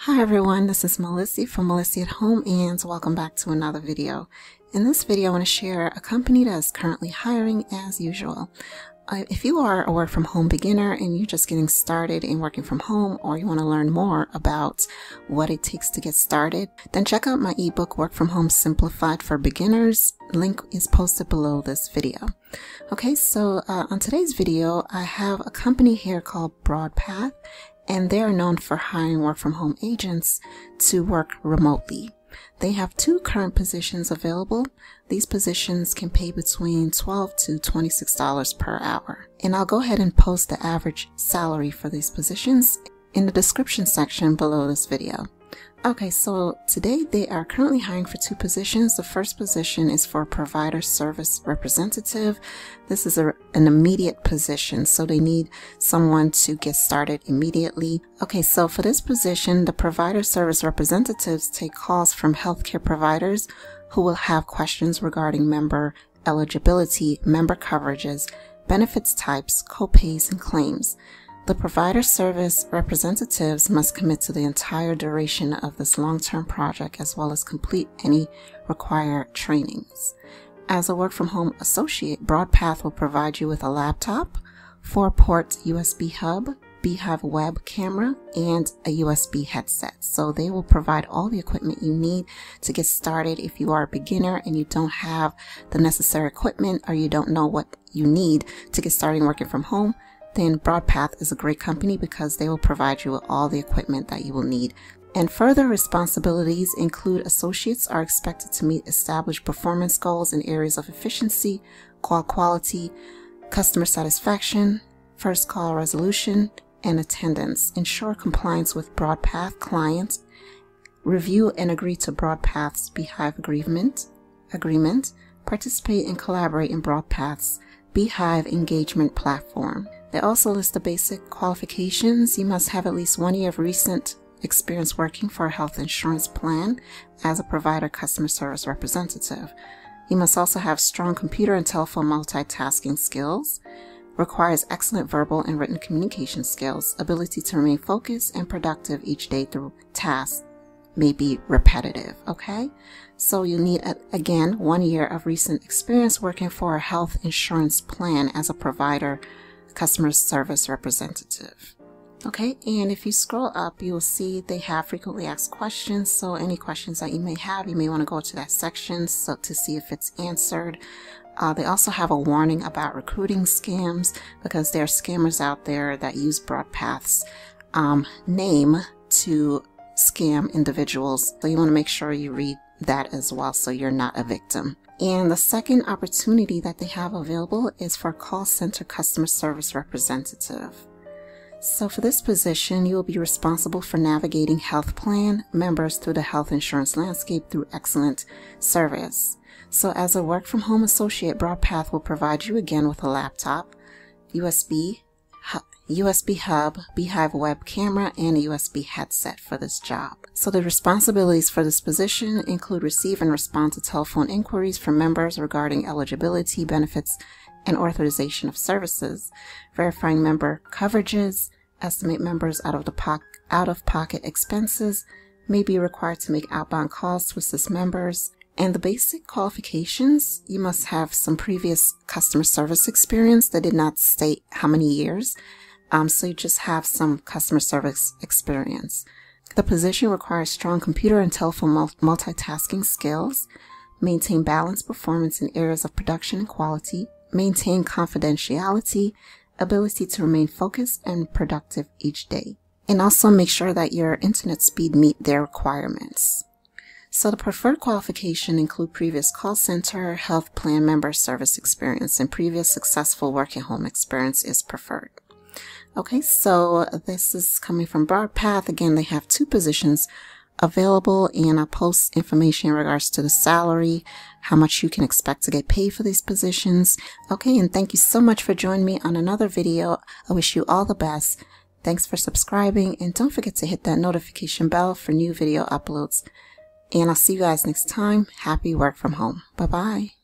Hi everyone, this is Melecia from Melecia at Home and welcome back to another video. In this video I want to share a company that is currently hiring as usual. If you are a work from home beginner and you're just getting started in working from home, or you want to learn more about what it takes to get started, then check out my ebook Work From Home Simplified for Beginners. Link is posted below this video. Okay, so on today's video I have a company here called Broadpath, and they are known for hiring work from home agents to work remotely. They have two current positions available. These positions can pay between $12 to $26 per hour. And I'll go ahead and post the average salary for these positions in the description section below this video. Okay, so today they are currently hiring for two positions. The first position is for a provider service representative. This is an immediate position, so they need someone to get started immediately. Okay, so for this position, the provider service representatives take calls from healthcare providers who will have questions regarding member eligibility, member coverages, benefits types, co-pays, and claims. The provider service representatives must commit to the entire duration of this long-term project as well as complete any required trainings. As a work-from-home associate, Broadpath will provide you with a laptop, 4-port USB hub, Beehive web camera, and a USB headset. So they will provide all the equipment you need to get started if you are a beginner and you don't have the necessary equipment or you don't know what you need to get started working from home. Then Broadpath is a great company because they will provide you with all the equipment that you will need. And further responsibilities include associates are expected to meet established performance goals in areas of efficiency, call quality, customer satisfaction, first call resolution, and attendance. Ensure compliance with Broadpath clients, review and agree to Broadpath's Beehive agreement, participate and collaborate in Broadpath's Beehive engagement platform. They also list the basic qualifications. You must have at least 1 year of recent experience working for a health insurance plan as a provider customer service representative. You must also have strong computer and telephone multitasking skills, requires excellent verbal and written communication skills, ability to remain focused and productive each day through tasks may be repetitive. Okay, so you need again 1 year of recent experience working for a health insurance plan as a provider customer service representative. Okay, and if you scroll up, you will see they have frequently asked questions. So any questions that you may have, you may want to go to that section so to see if it's answered. They also have a warning about recruiting scams because there are scammers out there that use Broadpath's name to scam individuals. So you want to make sure you read that as well so you're not a victim. And the second opportunity that they have available is for call center customer service representative. So for this position, you will be responsible for navigating health plan members through the health insurance landscape through excellent service. So as a work from home associate, Broadpath will provide you again with a laptop, USB hub, Beehive web camera, and a USB headset for this job. So the responsibilities for this position include receive and respond to telephone inquiries from members regarding eligibility, benefits, and authorization of services, verifying member coverages, estimate members out-of-pocket expenses, may be required to make outbound calls to assist members. And the basic qualifications, you must have some previous customer service experience. They did not state how many years. So you just have some customer service experience. The position requires strong computer and telephone multitasking skills, maintain balanced performance in areas of production and quality, maintain confidentiality, ability to remain focused and productive each day, and also make sure that your internet speed meet their requirements. So the preferred qualification include previous call center, health plan member service experience, and previous successful work at home experience is preferred. Okay, so this is coming from Broadpath. Again, they have two positions available, and I'll post information in regards to the salary, how much you can expect to get paid for these positions. Okay, and thank you so much for joining me on another video. I wish you all the best. Thanks for subscribing, and don't forget to hit that notification bell for new video uploads. And I'll see you guys next time. Happy work from home. Bye-bye.